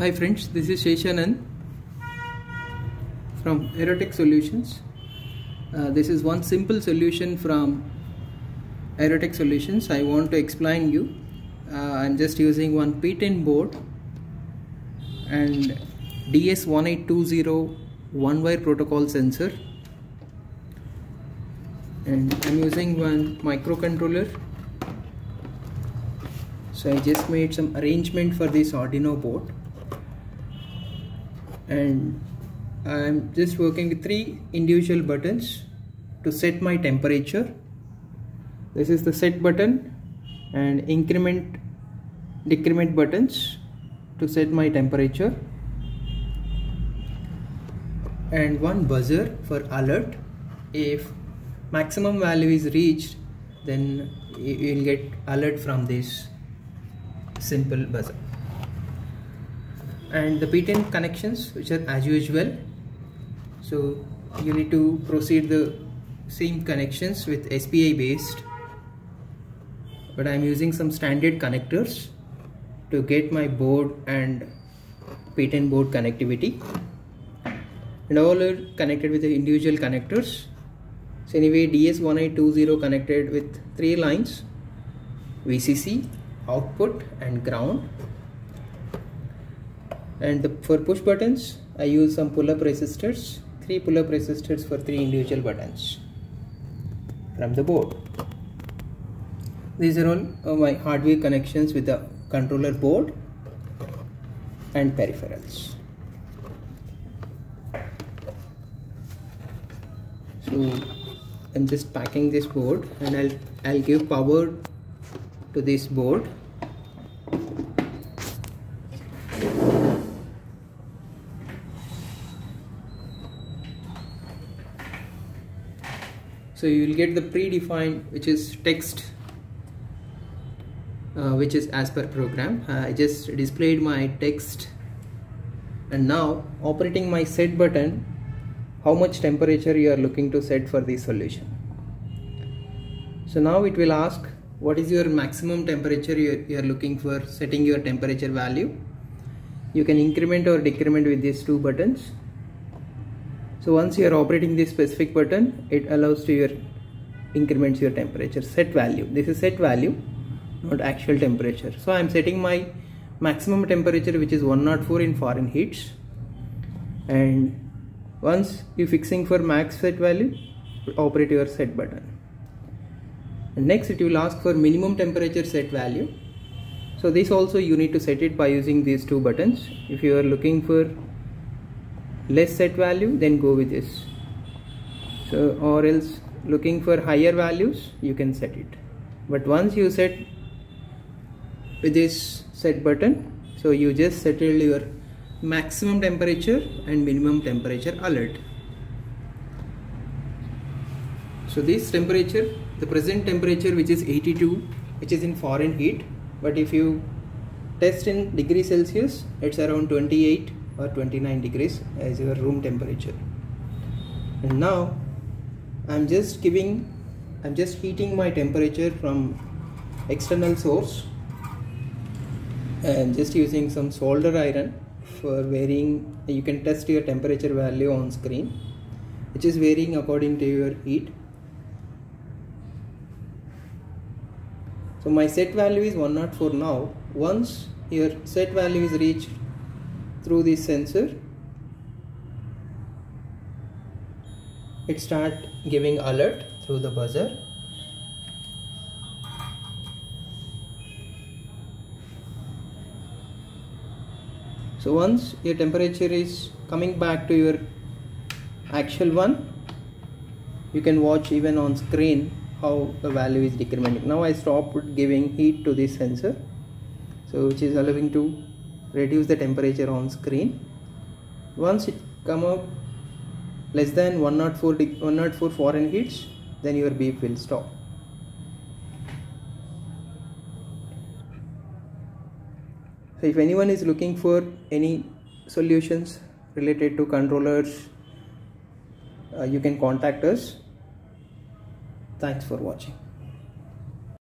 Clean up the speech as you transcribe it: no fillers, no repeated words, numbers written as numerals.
Hi friends, this is Shishanen from Eurotech Solutions. This is one simple solution from Eurotech Solutions. I want to explain you. I'm just using one P10 board and DS1820 one-wire protocol sensor, and I'm using one microcontroller. So I just made some arrangement for this Arduino board. And I'm just working with three individual buttons to set my temperature. This is the set button and increment, decrement buttons to set my temperature, and one buzzer for alert. If maximum value is reached, then you'll get alert from this simple buzzer. And the P10 connections, which are as usual, so you need to proceed the same connections with SPI based, but I am using some standard connectors to get my board and P10 board connectivity, and all are connected with the individual connectors. So anyway, DS1820 connected with three lines: VCC, output and ground. And for push buttons, I use some pull-up resistors, three pull-up resistors for three individual buttons from the board. These are all my hardware connections with the controller board and peripherals. So I'm just packing this board, and I'll give power to this board. So you will get the predefined, which is text, which is as per program. I just displayed my text, and now operating my set button, how much temperature you are looking to set for this solution. So now it will ask what is your maximum temperature you are looking for setting your temperature value. You can increment or decrement with these two buttons. So once you are operating this specific button, it allows to increments your temperature set value. This is set value, not actual temperature. So I am setting my maximum temperature, which is 104 in Fahrenheit. And once you are fixing for max set value, operate your set button. And next it will ask for minimum temperature set value. So this also you need to set it by using these two buttons. If you are looking for less set value, then go with this, so, or else looking for higher values you can set it. But once you set with this set button, so you just settled your maximum temperature and minimum temperature alert. So this temperature, the present temperature, which is 82, which is in Fahrenheit, but if you test in degrees Celsius, it's around 28 or 29 degrees as your room temperature. And now I'm just heating my temperature from external source. I'm just using some solder iron for varying. You can test your temperature value on screen, which is varying according to your heat. So my set value is 104 now. Once your set value is reached through this sensor, it start giving alert through the buzzer. So once your temperature is coming back to your actual one, you can watch even on screen how the value is decrementing. Now I stopped giving heat to this sensor, so which is allowing to reduce the temperature on screen. Once it come up less than 104 Fahrenheit, then your beep will stop. So if anyone is looking for any solutions related to controllers, you can contact us. Thanks for watching.